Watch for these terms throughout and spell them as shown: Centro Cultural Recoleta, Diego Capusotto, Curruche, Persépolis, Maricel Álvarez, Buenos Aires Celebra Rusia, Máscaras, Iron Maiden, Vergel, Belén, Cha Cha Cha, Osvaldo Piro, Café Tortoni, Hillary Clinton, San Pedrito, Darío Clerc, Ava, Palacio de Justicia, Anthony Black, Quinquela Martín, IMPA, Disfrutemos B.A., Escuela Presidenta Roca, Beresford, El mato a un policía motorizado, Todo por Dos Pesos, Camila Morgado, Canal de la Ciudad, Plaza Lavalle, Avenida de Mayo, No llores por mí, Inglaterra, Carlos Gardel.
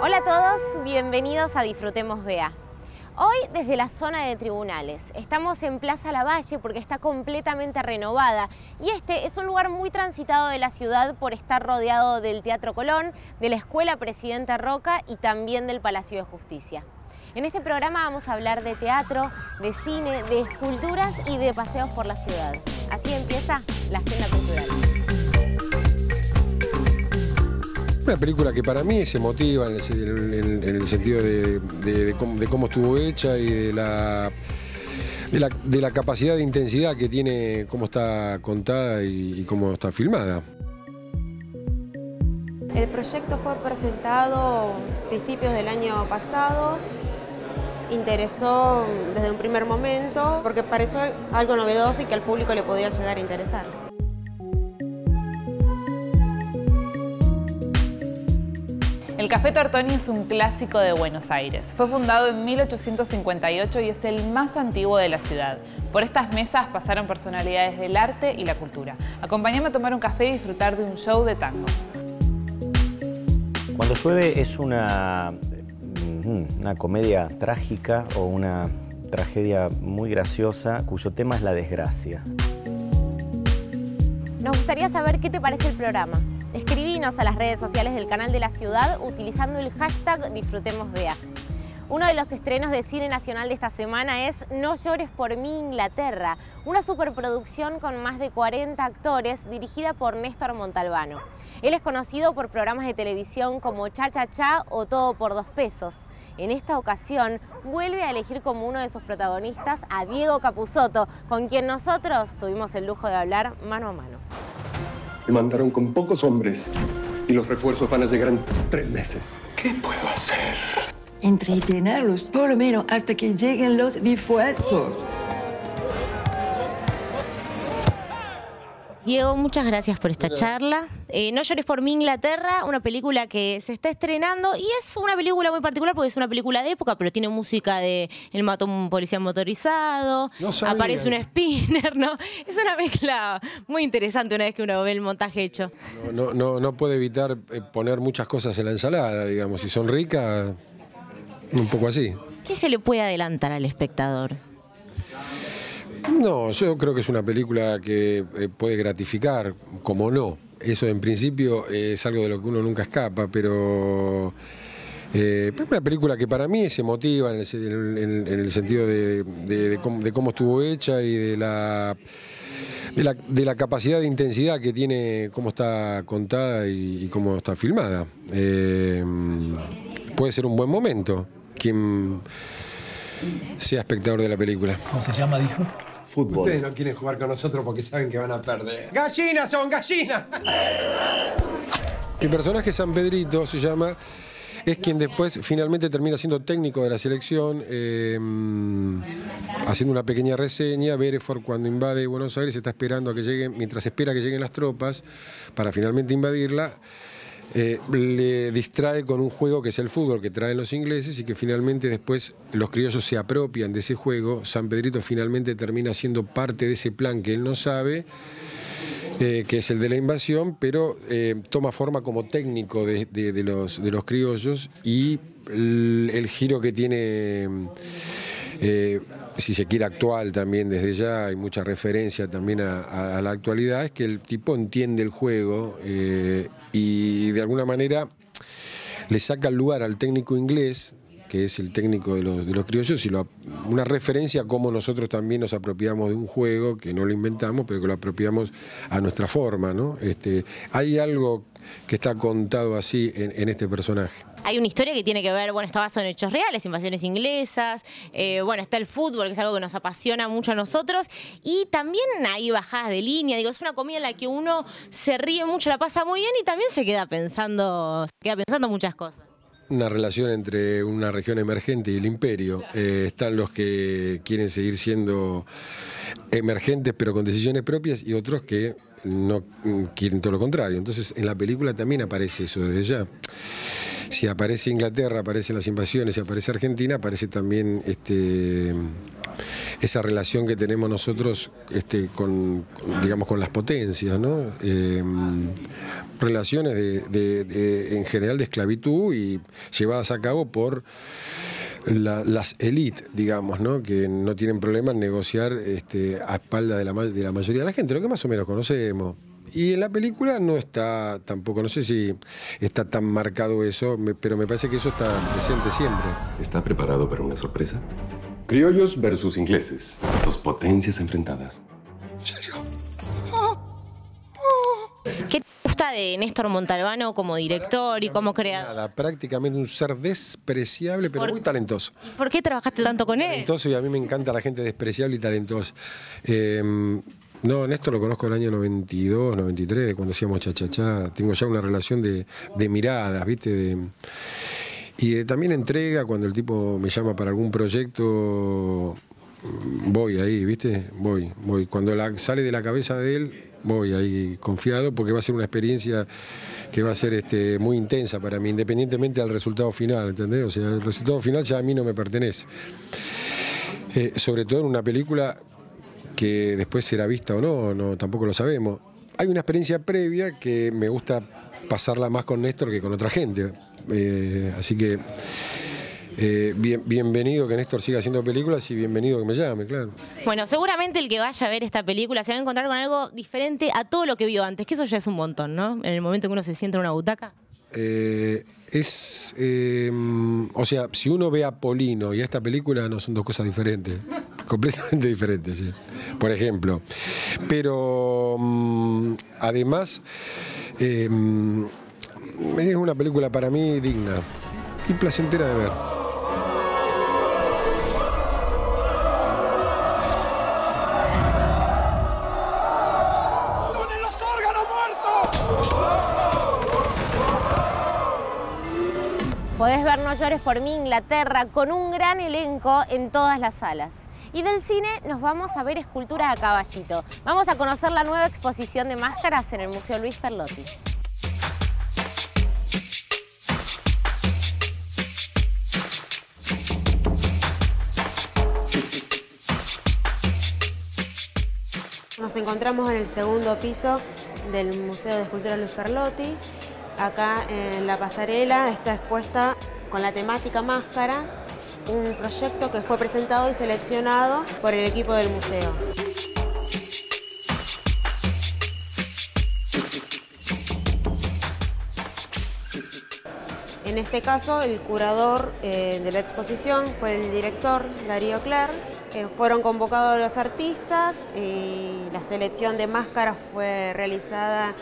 Hola a todos, bienvenidos a Disfrutemos B.A. Hoy desde la zona de tribunales. Estamos en Plaza Lavalle porque está completamente renovada y este es un lugar muy transitado de la ciudad por estar rodeado del Teatro Colón, de la Escuela Presidenta Roca y también del Palacio de Justicia. En este programa vamos a hablar de teatro, de cine, de esculturas y de paseos por la ciudad. Así empieza la agenda cultural. Una película que para mí es emotiva en el sentido de cómo estuvo hecha y de la capacidad de intensidad que tiene, cómo está contada y cómo está filmada. El proyecto fue presentado a principios del año pasado. Interesó desde un primer momento porque pareció algo novedoso y que al público le podría llegar a interesar. El Café Tortoni es un clásico de Buenos Aires. Fue fundado en 1858 y es el más antiguo de la ciudad. Por estas mesas pasaron personalidades del arte y la cultura. Acompáñame a tomar un café y disfrutar de un show de tango. Cuando llueve es una comedia trágica o una tragedia muy graciosa cuyo tema es la desgracia. Nos gustaría saber qué te parece el programa. Escribinos a las redes sociales del Canal de la Ciudad utilizando el hashtag DisfrutemosBA. Uno de los estrenos de cine nacional de esta semana es No llores por mí, Inglaterra, una superproducción con más de 40 actores dirigida por Néstor Montalbano. Él es conocido por programas de televisión como Cha Cha Cha o Todo por Dos Pesos. En esta ocasión vuelve a elegir como uno de sus protagonistas a Diego Capusotto, con quien nosotros tuvimos el lujo de hablar mano a mano. Me mandaron con pocos hombres y los refuerzos van a llegar en 3 meses. ¿Qué puedo hacer? Entretenerlos, por lo menos, hasta que lleguen los refuerzos. Diego, muchas gracias por esta charla. No llores por mí, Inglaterra, una película que se está estrenando y es una película muy particular porque es una película de época, pero tiene música de El mato a un policía motorizado, no aparece un spinner, ¿no? Es una mezcla muy interesante una vez que uno ve el montaje hecho. No puede evitar poner muchas cosas en la ensalada, digamos, si son ricas, un poco así. ¿Qué se le puede adelantar al espectador? No, yo creo que es una película que puede gratificar, como no. Eso en principio es algo de lo que uno nunca escapa, pero es una película que para mí es emotiva en el sentido de cómo estuvo hecha y de la capacidad de intensidad que tiene, cómo está contada y cómo está filmada. Puede ser un buen momento quien sea espectador de la película. ¿Cómo se llama, dijo? Fútbol. Ustedes no quieren jugar con nosotros porque saben que van a perder. ¡Gallinas son gallinas! El personaje San Pedrito se llama, es quien después finalmente termina siendo técnico de la selección, haciendo una pequeña reseña. Beresford, cuando invade Buenos Aires, está esperando a que lleguen, mientras espera que lleguen las tropas para finalmente invadirla. Le distrae con un juego que es el fútbol que traen los ingleses y que finalmente después los criollos se apropian de ese juego. San Pedrito finalmente termina siendo parte de ese plan que él no sabe, que es el de la invasión, pero toma forma como técnico de los criollos y el giro que tiene, si se quiere actual también desde ya, hay mucha referencia también a la actualidad, es que el tipo entiende el juego y de alguna manera le saca el lugar al técnico inglés, que es el técnico de los criollos, y una referencia a cómo nosotros también nos apropiamos de un juego, que no lo inventamos, pero que lo apropiamos a nuestra forma, ¿no? Hay algo que está contado así en este personaje. Hay una historia que tiene que ver, bueno, está basada en hechos reales, invasiones inglesas, bueno, está el fútbol, que es algo que nos apasiona mucho a nosotros, y también hay bajadas de línea, digo, es una comida en la que uno se ríe mucho, la pasa muy bien y también se queda pensando muchas cosas. Una relación entre una región emergente y el imperio. Están los que quieren seguir siendo emergentes pero con decisiones propias y otros que no quieren todo lo contrario. Entonces en la película también aparece eso desde ya. Si aparece Inglaterra, aparecen las invasiones, si aparece Argentina, aparece también esa relación que tenemos nosotros con las potencias, ¿no? Relaciones en general de esclavitud y llevadas a cabo por las élites, digamos, ¿no? Que no tienen problema en negociar a espaldas de la mayoría de la gente, lo que más o menos conocemos. Y en la película no está tampoco, no sé si está tan marcado eso, pero me parece que eso está presente siempre. ¿Está preparado para una sorpresa? Criollos versus ingleses, dos potencias enfrentadas. ¿En serio? ¿Qué te gusta de Néstor Montalbano como director y como creador? Nada, prácticamente un ser despreciable, pero muy talentoso. ¿Y por qué trabajaste tanto con él? Talentoso, y a mí me encanta la gente despreciable y talentosa. No, Néstor lo conozco del año 92, 93, de cuando hacíamos Cha Cha Cha. Tengo ya una relación de miradas, ¿viste? Y también entrega, cuando el tipo me llama para algún proyecto, voy ahí, ¿viste? Voy. Cuando sale de la cabeza de él, voy ahí confiado, porque va a ser una experiencia que va a ser muy intensa para mí, independientemente del resultado final, ¿entendés? O sea, el resultado final ya a mí no me pertenece. Sobre todo en una película que después será vista o no, tampoco lo sabemos. Hay una experiencia previa que me gusta pasarla más con Néstor que con otra gente. Así que bienvenido que Néstor siga haciendo películas y bienvenido que me llame, claro. Bueno, seguramente el que vaya a ver esta película se va a encontrar con algo diferente a todo lo que vio antes, que eso ya es un montón, ¿no? En el momento que uno se sienta en una butaca. O sea, si uno ve a Polino y a esta película, no son dos cosas diferentes. Completamente diferentes, sí. Por ejemplo. Pero además es una película para mí digna y placentera de ver. ¡Donen los órganos muertos! Podés ver No llores por mí, Inglaterra, con un gran elenco en todas las salas. Y del cine nos vamos a ver escultura a caballito. Vamos a conocer la nueva exposición de máscaras en el Museo Luis Perlotti. Nos encontramos en el segundo piso del Museo de Escultura Luis Perlotti. Acá en la pasarela está expuesta con la temática máscaras, un proyecto que fue presentado y seleccionado por el equipo del museo. En este caso, el curador de la exposición fue el director Darío Clerc. Fueron convocados los artistas y la selección de máscaras fue realizada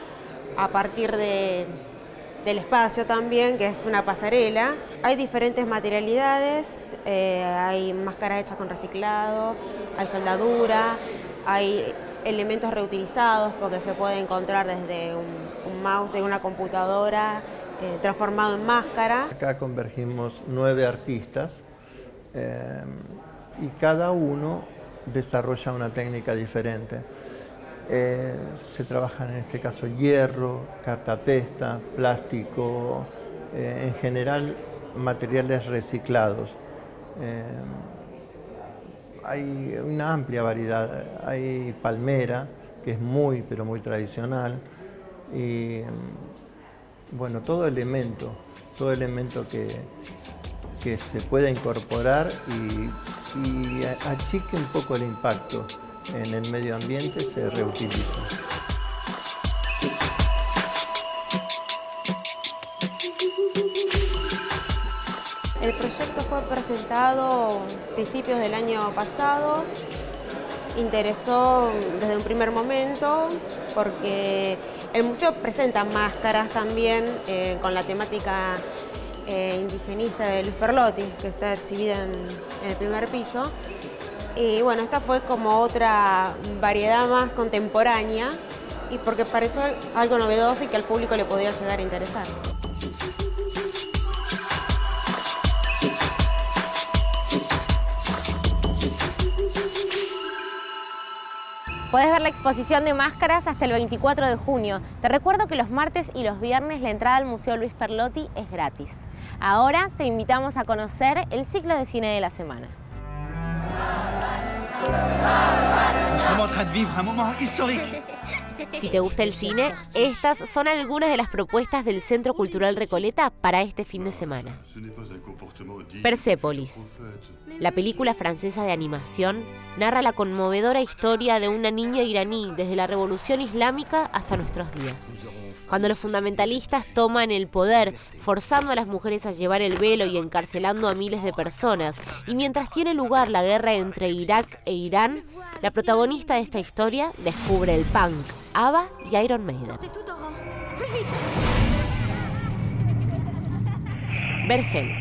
a partir del espacio también, que es una pasarela. Hay diferentes materialidades, hay máscaras hechas con reciclado, hay soldadura, hay elementos reutilizados porque se puede encontrar desde un mouse de una computadora transformado en máscara. Acá convergimos 9 artistas y cada uno desarrolla una técnica diferente. Se trabajan en este caso hierro, cartapesta, plástico, en general materiales reciclados. Hay una amplia variedad, hay palmera, que es muy pero muy tradicional, y bueno, todo elemento que se pueda incorporar y achique un poco el impacto en el medio ambiente se reutiliza. El proyecto fue presentado a principios del año pasado. Interesó desde un primer momento porque el museo presenta máscaras también con la temática indigenista de Luis Perlotti, que está exhibida en el primer piso. Y bueno, esta fue como otra variedad más contemporánea y porque pareció algo novedoso y que al público le podría llegar a interesar. Podés ver la exposición de máscaras hasta el 24 de junio. Te recuerdo que los martes y los viernes la entrada al Museo Luis Perlotti es gratis. Ahora te invitamos a conocer el ciclo de cine de la semana. Estamos en train de vivir un momento histórico. Si te gusta el cine, estas son algunas de las propuestas del Centro Cultural Recoleta para este fin de semana. Persépolis. La película francesa de animación narra la conmovedora historia de una niña iraní desde la Revolución Islámica hasta nuestros días. Cuando los fundamentalistas toman el poder, forzando a las mujeres a llevar el velo y encarcelando a miles de personas, y mientras tiene lugar la guerra entre Irak e Irán, la protagonista de esta historia descubre el punk, Ava y Iron Maiden. Vergel.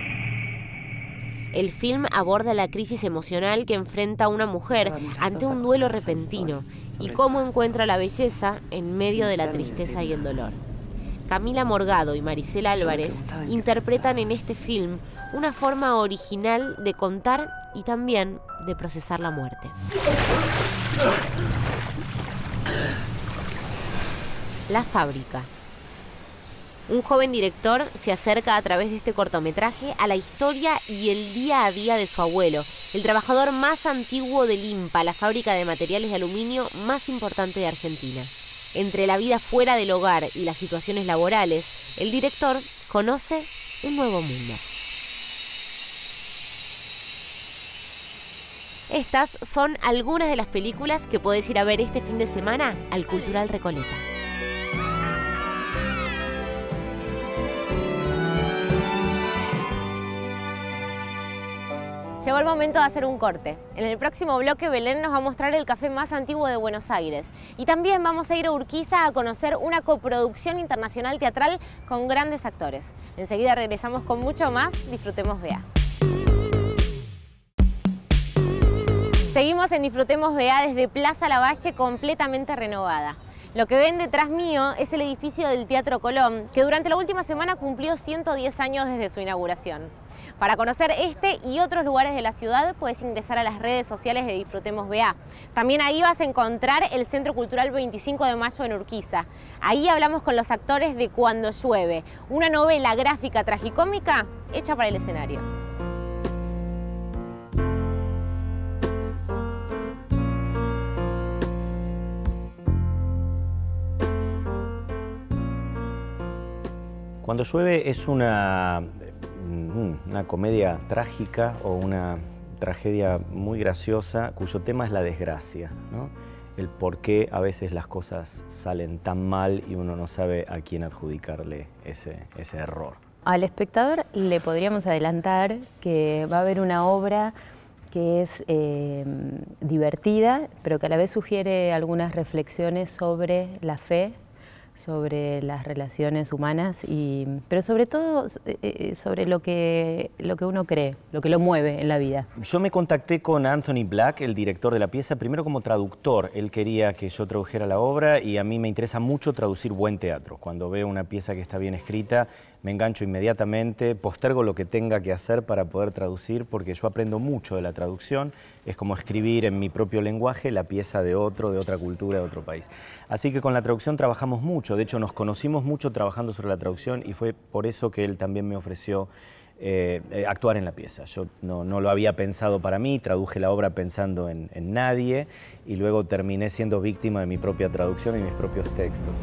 El film aborda la crisis emocional que enfrenta una mujer ante un duelo repentino y cómo encuentra la belleza en medio de la tristeza y el dolor. Camila Morgado y Maricel Álvarez interpretan en este film una forma original de contar y también de procesar la muerte. La fábrica. Un joven director se acerca a través de este cortometraje a la historia y el día a día de su abuelo, el trabajador más antiguo del IMPA, la fábrica de materiales de aluminio más importante de Argentina. Entre la vida fuera del hogar y las situaciones laborales, el director conoce un nuevo mundo. Estas son algunas de las películas que podés ir a ver este fin de semana al Cultural Recoleta. Llegó el momento de hacer un corte. En el próximo bloque Belén nos va a mostrar el café más antiguo de Buenos Aires. Y también vamos a ir a Urquiza a conocer una coproducción internacional teatral con grandes actores. Enseguida regresamos con mucho más. Disfrutemos B.A. Seguimos en Disfrutemos B.A. desde Plaza Lavalle completamente renovada. Lo que ven detrás mío es el edificio del Teatro Colón, que durante la última semana cumplió 110 años desde su inauguración. Para conocer este y otros lugares de la ciudad, puedes ingresar a las redes sociales de Disfrutemos B.A. También ahí vas a encontrar el Centro Cultural 25 de Mayo en Urquiza. Ahí hablamos con los actores de Cuando llueve, una novela gráfica tragicómica hecha para el escenario. Cuando llueve es una comedia trágica o una tragedia muy graciosa cuyo tema es la desgracia, ¿no? El por qué a veces las cosas salen tan mal y uno no sabe a quién adjudicarle ese error. Al espectador le podríamos adelantar que va a haber una obra que es divertida, pero que a la vez sugiere algunas reflexiones sobre la fe, sobre las relaciones humanas, pero sobre todo sobre lo que uno cree, lo que lo mueve en la vida. Yo me contacté con Anthony Black, el director de la pieza, primero como traductor. Él quería que yo tradujera la obra y a mí me interesa mucho traducir buen teatro. Cuando veo una pieza que está bien escrita, me engancho inmediatamente, postergo lo que tenga que hacer para poder traducir, porque yo aprendo mucho de la traducción. Es como escribir en mi propio lenguaje la pieza de otro, de otra cultura, de otro país. Así que con la traducción trabajamos mucho. De hecho, nos conocimos mucho trabajando sobre la traducción y fue por eso que él también me ofreció actuar en la pieza. Yo no lo había pensado para mí, traduje la obra pensando en nadie y luego terminé siendo víctima de mi propia traducción y mis propios textos.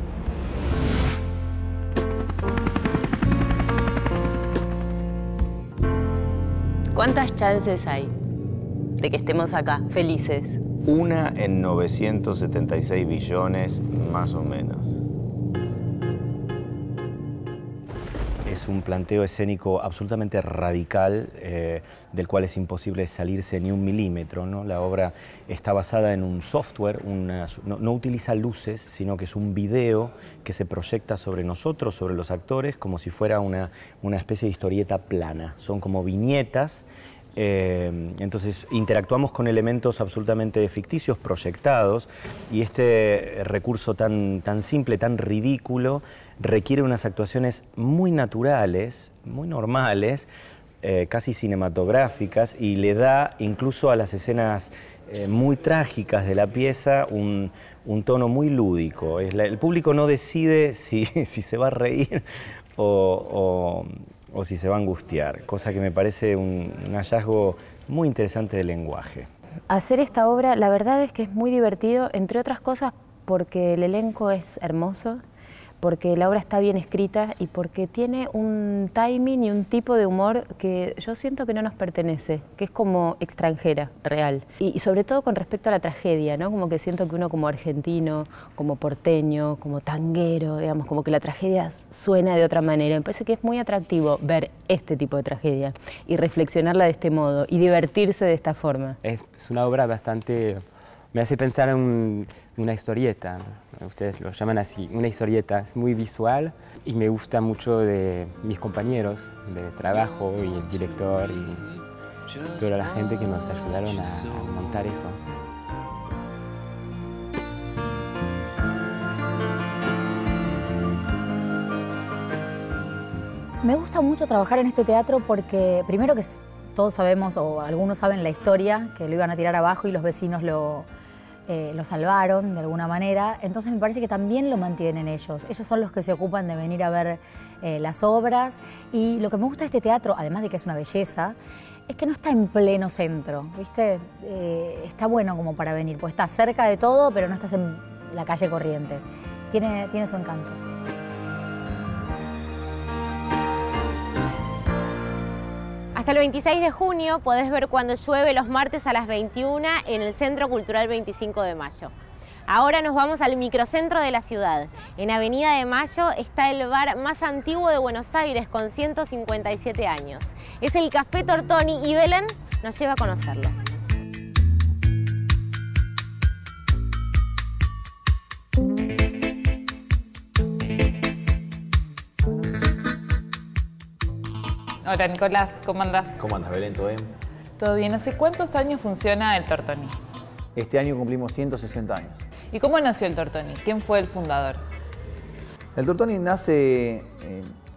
¿Cuántas chances hay de que estemos acá felices? Una en 976 billones, más o menos. Es un planteo escénico absolutamente radical, del cual es imposible salirse ni un milímetro, ¿no? La obra está basada en un software, no utiliza luces, sino que es un video que se proyecta sobre nosotros, sobre los actores, como si fuera una especie de historieta plana. Son como viñetas. Entonces interactuamos con elementos absolutamente ficticios, proyectados, y este recurso tan simple, tan ridículo, requiere unas actuaciones muy naturales, muy normales, casi cinematográficas, y le da incluso a las escenas muy trágicas de la pieza un tono muy lúdico. El público no decide si se va a reír o si se va a angustiar, cosa que me parece un hallazgo muy interesante del lenguaje. Hacer esta obra, la verdad es que es muy divertido, entre otras cosas porque el elenco es hermoso, porque la obra está bien escrita y porque tiene un timing y un tipo de humor que yo siento que no nos pertenece, que es como extranjera, real. Y sobre todo con respecto a la tragedia, ¿no? Como que siento que uno como argentino, como porteño, como tanguero, digamos, como que la tragedia suena de otra manera. Me parece que es muy atractivo ver este tipo de tragedia y reflexionarla de este modo y divertirse de esta forma. Es una obra bastante... Me hace pensar en una historieta, ustedes lo llaman así, una historieta, es muy visual y me gusta mucho de mis compañeros de trabajo y el director y toda la gente que nos ayudaron a montar eso. Me gusta mucho trabajar en este teatro porque primero que todos sabemos o algunos saben la historia, que lo iban a tirar abajo y los vecinos lo salvaron de alguna manera, entonces me parece que también lo mantienen ellos. Ellos son los que se ocupan de venir a ver las obras y lo que me gusta de este teatro, además de que es una belleza, es que no está en pleno centro, ¿viste? Está bueno como para venir, pues está cerca de todo, pero no estás en la calle Corrientes. Tiene su encanto. Hasta el 26 de junio podés ver Cuando llueve los martes a las 21 en el Centro Cultural 25 de Mayo. Ahora nos vamos al microcentro de la ciudad. En Avenida de Mayo está el bar más antiguo de Buenos Aires con 157 años. Es el Café Tortoni y Belén nos lleva a conocerlo. Hola Nicolás, ¿cómo andás? ¿Cómo andas, Belén? ¿Todo bien? Todo bien. ¿Hace cuántos años funciona el Tortoni? Este año cumplimos 160 años. ¿Y cómo nació el Tortoni? ¿Quién fue el fundador? El Tortoni nace...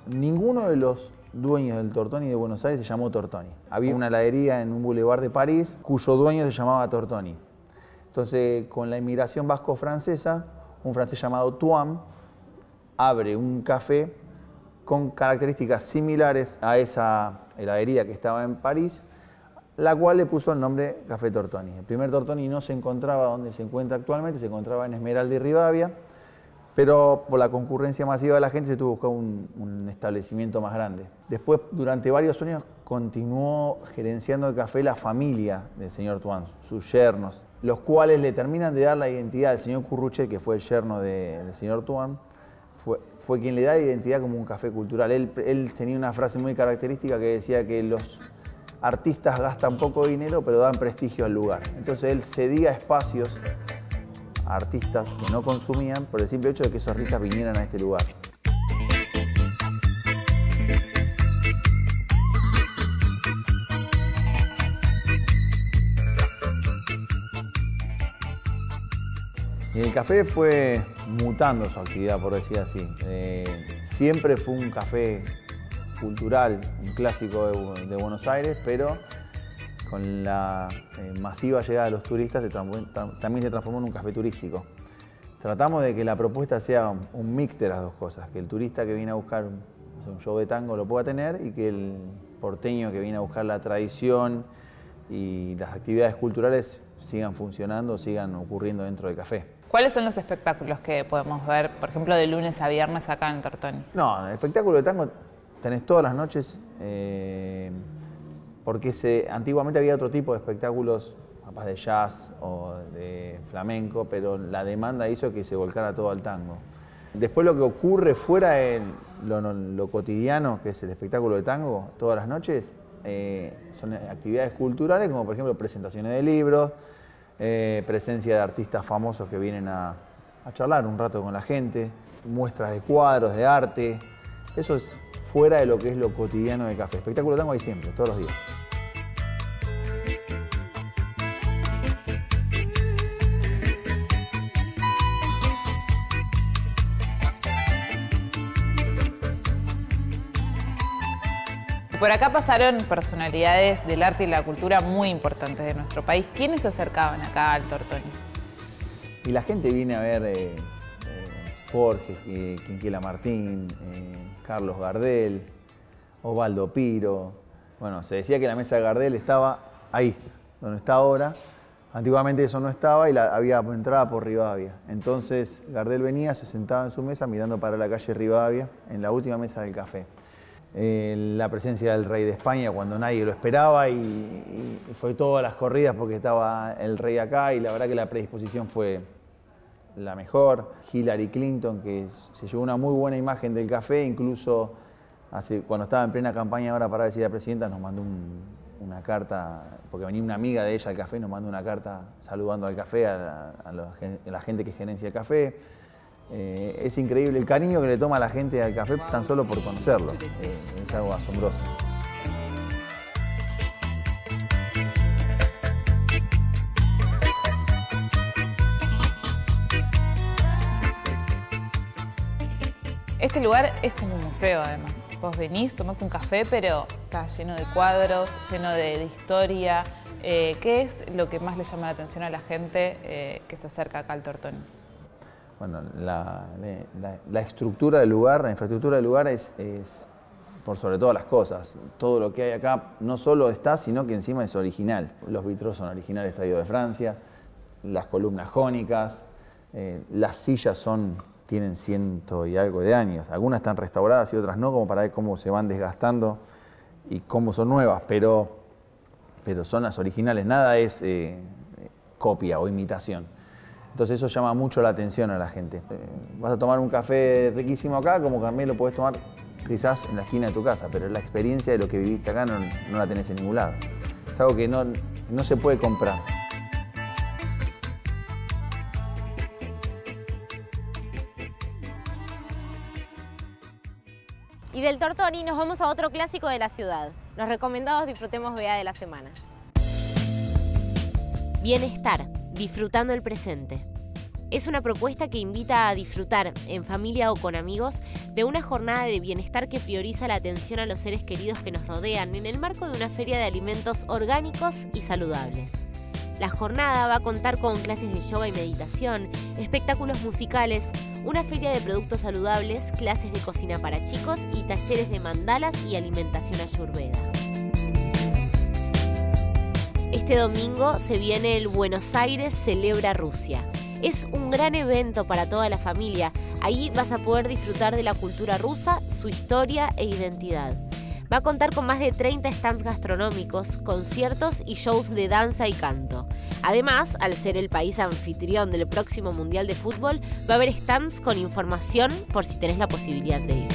ninguno de los dueños del Tortoni de Buenos Aires se llamó Tortoni. Había una heladería en un boulevard de París cuyo dueño se llamaba Tortoni. Entonces, con la inmigración vasco-francesa, un francés llamado Tuam abre un café con características similares a esa heladería que estaba en París, la cual le puso el nombre Café Tortoni. El primer Tortoni no se encontraba donde se encuentra actualmente, se encontraba en Esmeralda y Rivadavia, pero por la concurrencia masiva de la gente se tuvo que buscar un establecimiento más grande. Después, durante varios años, continuó gerenciando el café la familia del señor Tuan, sus yernos, los cuales le terminan de dar la identidad al señor Curruche, que fue el yerno del señor Tuan. Fue quien le da identidad como un café cultural. Él tenía una frase muy característica que decía que los artistas gastan poco dinero pero dan prestigio al lugar. Entonces él cedía espacios a artistas que no consumían por el simple hecho de que esos artistas vinieran a este lugar. Y el café fue mutando su actividad, por decir así. Siempre fue un café cultural, un clásico de Buenos Aires, pero con la masiva llegada de los turistas también se transformó en un café turístico. Tratamos de que la propuesta sea un mix de las dos cosas, que el turista que viene a buscar un show de tango lo pueda tener y que el porteño que viene a buscar la tradición y las actividades culturales sigan funcionando, sigan ocurriendo dentro del café. ¿Cuáles son los espectáculos que podemos ver, por ejemplo, de lunes a viernes acá en Tortoni? No, el espectáculo de tango tenés todas las noches, porque antiguamente había otro tipo de espectáculos, capaz de jazz o de flamenco, pero la demanda hizo que se volcara todo al tango. Después lo que ocurre fuera de lo cotidiano, que es el espectáculo de tango, todas las noches, son actividades culturales como por ejemplo presentaciones de libros, presencia de artistas famosos que vienen a charlar un rato con la gente, muestras de cuadros, de arte. Eso es fuera de lo que es lo cotidiano del café. Espectáculo de tango hay siempre, todos los días. Por acá pasaron personalidades del arte y la cultura muy importantes de nuestro país. ¿Quiénes se acercaban acá al Tortoni? Y la gente viene a ver Jorge, Quinquela Martín, Carlos Gardel, Osvaldo Piro. Bueno, se decía que la mesa de Gardel estaba ahí, donde está ahora, Antiguamente eso no estaba y había entrada por Rivadavia. Entonces Gardel venía, se sentaba en su mesa mirando para la calle Rivadavia, en la última mesa del café. La presencia del rey de España cuando nadie lo esperaba y fue todas las corridas porque estaba el rey acá y la verdad que la predisposición fue la mejor. Hillary Clinton, que se llevó una muy buena imagen del café, incluso cuando estaba en plena campaña ahora para decir a la presidenta, nos mandó una carta, porque venía una amiga de ella al café, nos mandó una carta saludando al café, a la gente que gerencia el café. Es increíble el cariño que le toma a la gente al café tan solo por conocerlo, es algo asombroso. Este lugar es como un museo además, vos venís, tomás un café pero está lleno de cuadros, lleno de historia. ¿Qué es lo que más le llama la atención a la gente que se acerca acá al Tortoni? Bueno, la estructura del lugar, la infraestructura del lugar es por sobre todas las cosas. Todo lo que hay acá no solo está, sino que encima es original. Los vitros son originales traídos de Francia, las columnas jónicas, las sillas tienen 100 y algo de años. Algunas están restauradas y otras no, como para ver cómo se van desgastando y cómo son nuevas, pero son las originales. Nada es copia o imitación. Entonces eso llama mucho la atención a la gente. Vas a tomar un café riquísimo acá, como también lo podés tomar quizás en la esquina de tu casa, pero la experiencia de lo que viviste acá no la tenés en ningún lado. Es algo que no se puede comprar. Y del Tortoni nos vamos a otro clásico de la ciudad. Los recomendados Disfrutemos B.A. de la semana. Bienestar. Disfrutando el presente. Es una propuesta que invita a disfrutar, en familia o con amigos, de una jornada de bienestar que prioriza la atención a los seres queridos que nos rodean en el marco de una feria de alimentos orgánicos y saludables. La jornada va a contar con clases de yoga y meditación, espectáculos musicales, una feria de productos saludables, clases de cocina para chicos y talleres de mandalas y alimentación ayurveda. Este domingo se viene el Buenos Aires Celebra Rusia. Es un gran evento para toda la familia. Ahí vas a poder disfrutar de la cultura rusa, su historia e identidad. Va a contar con más de 30 stands gastronómicos, conciertos y shows de danza y canto. Además, al ser el país anfitrión del próximo Mundial de Fútbol, va a haber stands con información por si tenés la posibilidad de ir.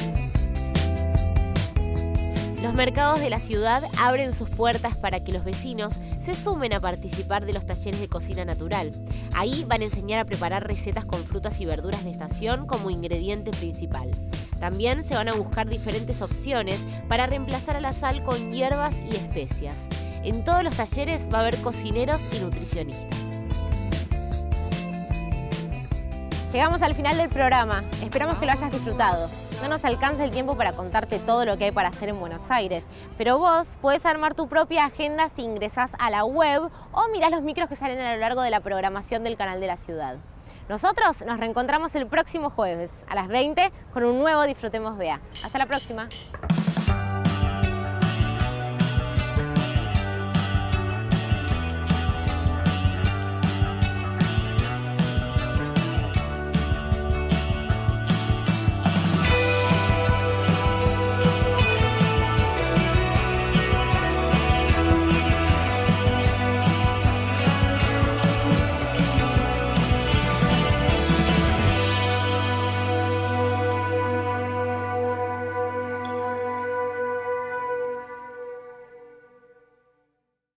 Los mercados de la ciudad abren sus puertas para que los vecinos se sumen a participar de los talleres de cocina natural. Ahí van a enseñar a preparar recetas con frutas y verduras de estación como ingrediente principal. También se van a buscar diferentes opciones para reemplazar a la sal con hierbas y especias. En todos los talleres va a haber cocineros y nutricionistas. Llegamos al final del programa, esperamos que lo hayas disfrutado. No nos alcanza el tiempo para contarte todo lo que hay para hacer en Buenos Aires, pero vos podés armar tu propia agenda si ingresás a la web o mirás los micros que salen a lo largo de la programación del Canal de la Ciudad. Nosotros nos reencontramos el próximo jueves a las 20 con un nuevo Disfrutemos B.A. Hasta la próxima.